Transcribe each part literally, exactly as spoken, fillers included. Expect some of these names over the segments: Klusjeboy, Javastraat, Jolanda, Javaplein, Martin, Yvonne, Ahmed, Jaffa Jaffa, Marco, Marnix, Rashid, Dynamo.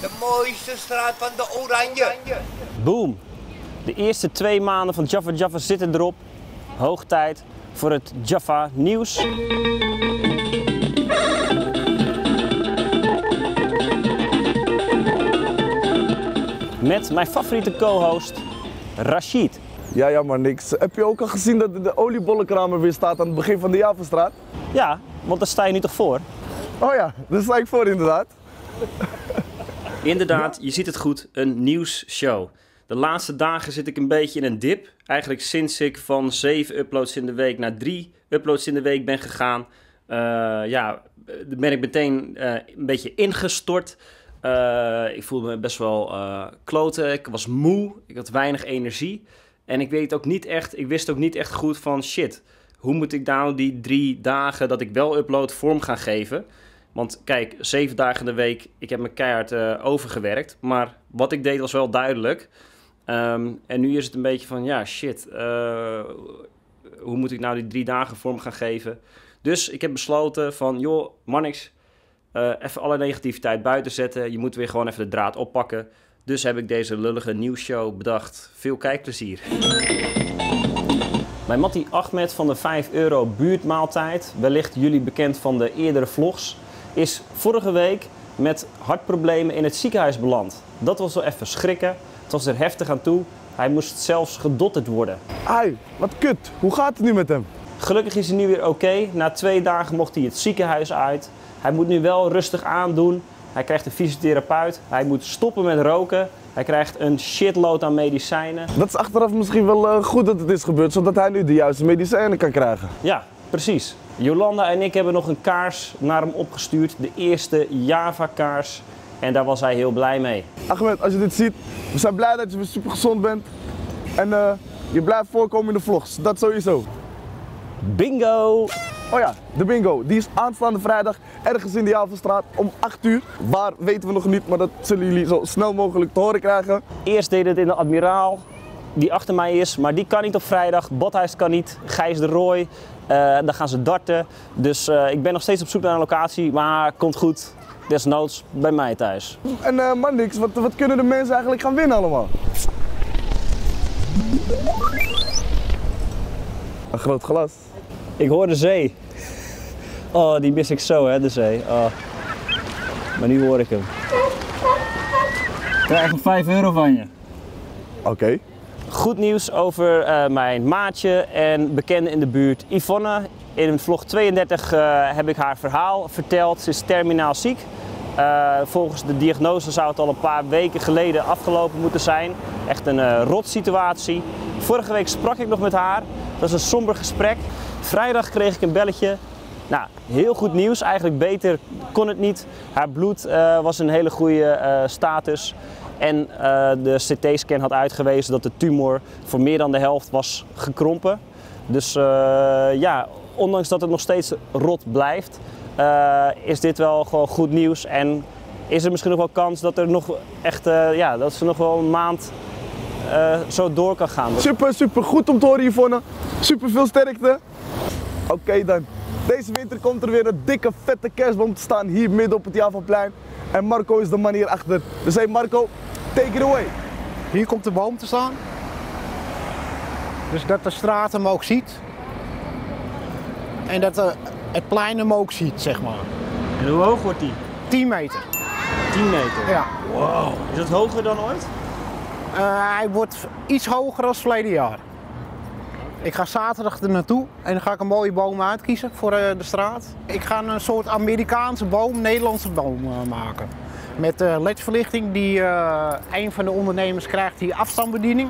De mooiste straat van de Oranje. Boom. De eerste twee maanden van Jaffa Jaffa zitten erop. Hoog tijd voor het Jaffa nieuws. Met mijn favoriete co-host, Rashid. Ja, ja, Marnix. Heb je ook al gezien dat de oliebollenkramer weer staat aan het begin van de Javastraat? Ja, want daar sta je nu toch voor? Oh ja, daar sta ik voor inderdaad. Inderdaad, je ziet het goed, een nieuwsshow. De laatste dagen zit ik een beetje in een dip. Eigenlijk sinds ik van zeven uploads in de week naar drie uploads in de week ben gegaan, uh, ja, ben ik meteen uh, een beetje ingestort. Uh, ik voelde me best wel uh, kloten, ik was moe, ik had weinig energie. En ik weet ook niet echt, ik wist ook niet echt goed van shit, hoe moet ik nou die drie dagen dat ik wel upload vorm gaan geven? Want kijk, zeven dagen in de week, ik heb me keihard uh, overgewerkt. Maar wat ik deed was wel duidelijk. Um, en nu is het een beetje van, ja shit, uh, hoe moet ik nou die drie dagen vorm gaan geven? Dus ik heb besloten van, joh, Marnix, uh, even alle negativiteit buiten zetten. Je moet weer gewoon even de draad oppakken. Dus heb ik deze lullige nieuwsshow bedacht. Veel kijkplezier. Mijn mattie Ahmed van de vijf euro buurtmaaltijd, wellicht jullie bekend van de eerdere vlogs, is vorige week met hartproblemen in het ziekenhuis beland. Dat was wel even schrikken. Het was er heftig aan toe. Hij moest zelfs gedotterd worden. Ai, wat kut. Hoe gaat het nu met hem? Gelukkig is hij nu weer oké. Okay. Na twee dagen mocht hij het ziekenhuis uit. Hij moet nu wel rustig aandoen. Hij krijgt een fysiotherapeut. Hij moet stoppen met roken. Hij krijgt een shitload aan medicijnen. Dat is achteraf misschien wel goed dat het is gebeurd, zodat hij nu de juiste medicijnen kan krijgen. Ja, precies. Jolanda en ik hebben nog een kaars naar hem opgestuurd. De eerste Java-kaars. En daar was hij heel blij mee. Ahmed, als je dit ziet, we zijn blij dat je weer super gezond bent. En uh, je blijft voorkomen in de vlogs. Dat sowieso. Bingo! Oh ja, de bingo. Die is aanstaande vrijdag ergens in de Javastraat om acht uur. Waar weten we nog niet, maar dat zullen jullie zo snel mogelijk te horen krijgen. Eerst deed het in de Admiraal, die achter mij is, maar die kan niet op vrijdag. Badhuis kan niet, Gijs de Roy, uh, dan gaan ze darten. Dus uh, ik ben nog steeds op zoek naar een locatie, maar komt goed. Desnoods bij mij thuis. En uh, Marnix, wat, wat kunnen de mensen eigenlijk gaan winnen allemaal? Een groot glas. Ik hoor de zee. Oh, die mis ik zo, hè, de zee. Oh. Maar nu hoor ik hem. Ik krijg er vijf euro van je. Oké. Okay. Goed nieuws over uh, mijn maatje en bekende in de buurt, Yvonne. In vlog tweeëndertig uh, heb ik haar verhaal verteld. Ze is terminaal ziek. Uh, volgens de diagnose zou het al een paar weken geleden afgelopen moeten zijn. Echt een uh, rot situatie. Vorige week sprak ik nog met haar. Dat is een somber gesprek. Vrijdag kreeg ik een belletje. Nou, heel goed nieuws. Eigenlijk beter kon het niet. Haar bloed uh, was in een hele goede uh, status. En uh, de C T-scan had uitgewezen dat de tumor voor meer dan de helft was gekrompen. Dus uh, ja, ondanks dat het nog steeds rot blijft, uh, is dit wel gewoon goed nieuws. En is er misschien nog wel kans dat, er nog echt, uh, ja, dat ze nog wel een maand uh, zo door kan gaan. Super, super goed om te horen, Yvonne. Super veel sterkte. Oké okay, dan. Deze winter komt er weer een dikke, vette kerstboom te staan hier midden op het Javaplein. En Marco is de man hier achter. Dus hey Marco, take it away. Hier komt de boom te staan. Dus dat de straat hem ook ziet. En dat de, het plein hem ook ziet, zeg maar. En hoe hoog wordt die? tien meter. tien meter? Ja. Wow. Is dat hoger dan ooit? Uh, hij wordt iets hoger dan verleden jaar. Ik ga zaterdag er naartoe en dan ga ik een mooie boom uitkiezen voor uh, de straat. Ik ga een soort Amerikaanse boom, Nederlandse boom uh, maken. Met uh, ledverlichting die uh, een van de ondernemers krijgt die afstandsbediening.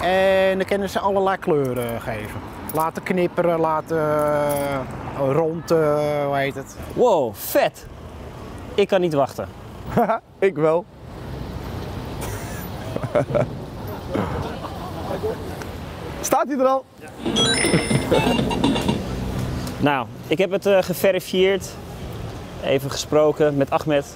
En dan kunnen ze allerlei kleuren geven. Laten knipperen, laten uh, rond, uh, hoe heet het. Wow, vet. Ik kan niet wachten. Ik wel. Staat hij er al? Ja. Nou, ik heb het uh, geverifieerd. Even gesproken met Ahmed.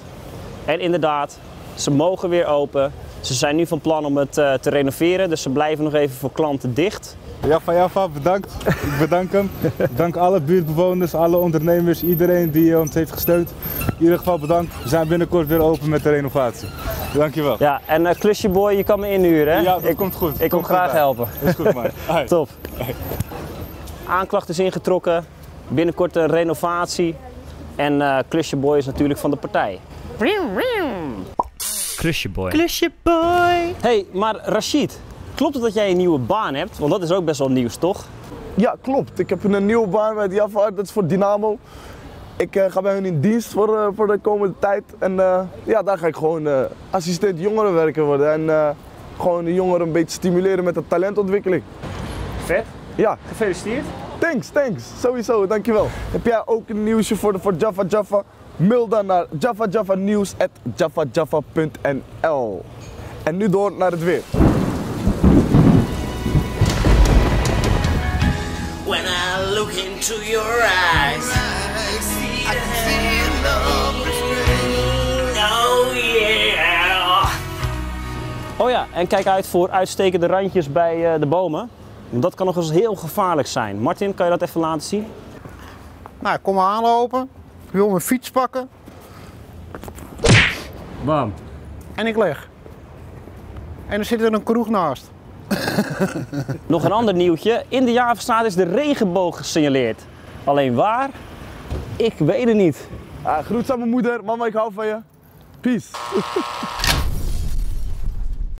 En inderdaad, ze mogen weer open. Ze zijn nu van plan om het uh, te renoveren, dus ze blijven nog even voor klanten dicht. Jaffa Jaffa, bedankt. Ik bedank hem. Dank alle buurtbewoners, alle ondernemers, iedereen die ons heeft gesteund. In ieder geval bedankt. We zijn binnenkort weer open met de renovatie. Dankjewel. Ja, en uh, Klusjeboy, je kan me inhuren, hè? Ja, dat ik, komt goed. Ik kom komt graag goed helpen. Dat is goed, man. Top. Hey. Aanklacht is ingetrokken. Binnenkort een renovatie. En uh, Klusjeboy is natuurlijk van de partij. Klusjeboy. Klusjeboy. Hey, maar Rashid, klopt het dat jij een nieuwe baan hebt? Want dat is ook best wel nieuws, toch? Ja, klopt. Ik heb een nieuwe baan bij Jaffa, dat is voor Dynamo. Ik uh, ga bij hun in dienst voor, uh, voor de komende tijd. En uh, ja, daar ga ik gewoon uh, assistent jongerenwerker worden. En uh, gewoon de jongeren een beetje stimuleren met de talentontwikkeling. Vet. Ja. Gefeliciteerd. Thanks, thanks. Sowieso, dankjewel. Heb jij ook een nieuwsje voor, de, voor Jaffa Jaffa? Mail dan naar jaffa jaffa nieuws apenstaartje jaffa jaffa punt n l. En nu door naar het weer. When I look into your eyes, I see love is real. Oh yeah. Oh ja, en kijk uit voor uitstekende randjes bij uh, de bomen. Want dat kan nog eens heel gevaarlijk zijn. Martin, kan je dat even laten zien? Nou, ik kom maar aanlopen. Ik wil mijn fiets pakken. Bam. En ik leg. En er zit er een kroeg naast. Nog een ander nieuwtje. In de Javastraat is de regenboog gesignaleerd. Alleen waar? Ik weet het niet. Ah, groet aan mijn moeder. Mama, ik hou van je. Peace.